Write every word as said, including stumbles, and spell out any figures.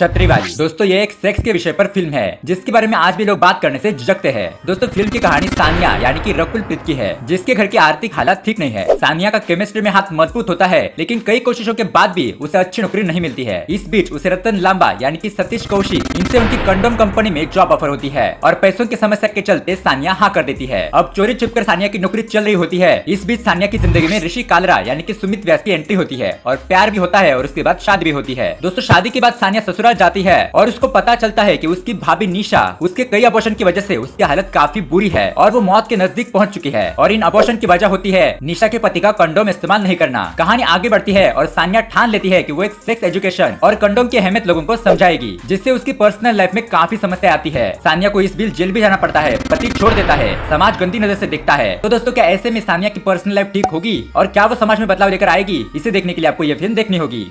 छतरीवाली दोस्तों ये एक सेक्स के विषय पर फिल्म है जिसके बारे में आज भी लोग बात करने से झिझकते हैं। दोस्तों फिल्म की कहानी सानिया यानी कि रकुल प्रीत की है जिसके घर की आर्थिक हालत ठीक नहीं है। सानिया का केमिस्ट्री में हाथ मजबूत होता है लेकिन कई कोशिशों के बाद भी उसे अच्छी नौकरी नहीं मिलती है। इस बीच उसे रतन लांबा यानी कि सतीश कौशी इनसे उनकी कंडोम कंपनी में जॉब ऑफर होती है और पैसों की समस्या के चलते सानिया हाँ कर देती है। अब चोरी छिपकर सानिया की नौकरी चल रही होती है। इस बीच सानिया की जिंदगी में ऋषि कालरा यानी कि सुमित व्यास की एंट्री होती है और प्यार भी होता है और उसके बाद शादी भी होती है। दोस्तों शादी के बाद सानिया जाती है और उसको पता चलता है कि उसकी भाभी निशा उसके कई अबॉर्शन की वजह से उसकी हालत काफी बुरी है और वो मौत के नजदीक पहुंच चुकी है और इन अबॉर्शन की वजह होती है निशा के पति का कंडोम इस्तेमाल नहीं करना। कहानी आगे बढ़ती है और सानिया ठान लेती है कि वो एक सेक्स एजुकेशन और कंडोम की अहमियत लोगों को समझाएगी जिससे उसकी पर्सनल लाइफ में काफी समस्या आती है। सानिया को इस बीच जेल भी जाना पड़ता है, पति छोड़ देता है, समाज गंदी नजर से देखता है। तो दोस्तों क्या ऐसे में सानिया की पर्सनल लाइफ ठीक होगी और क्या वो समाज में बदलाव लेकर आएगी? इसे देखने के लिए आपको ये फिल्म देखनी होगी।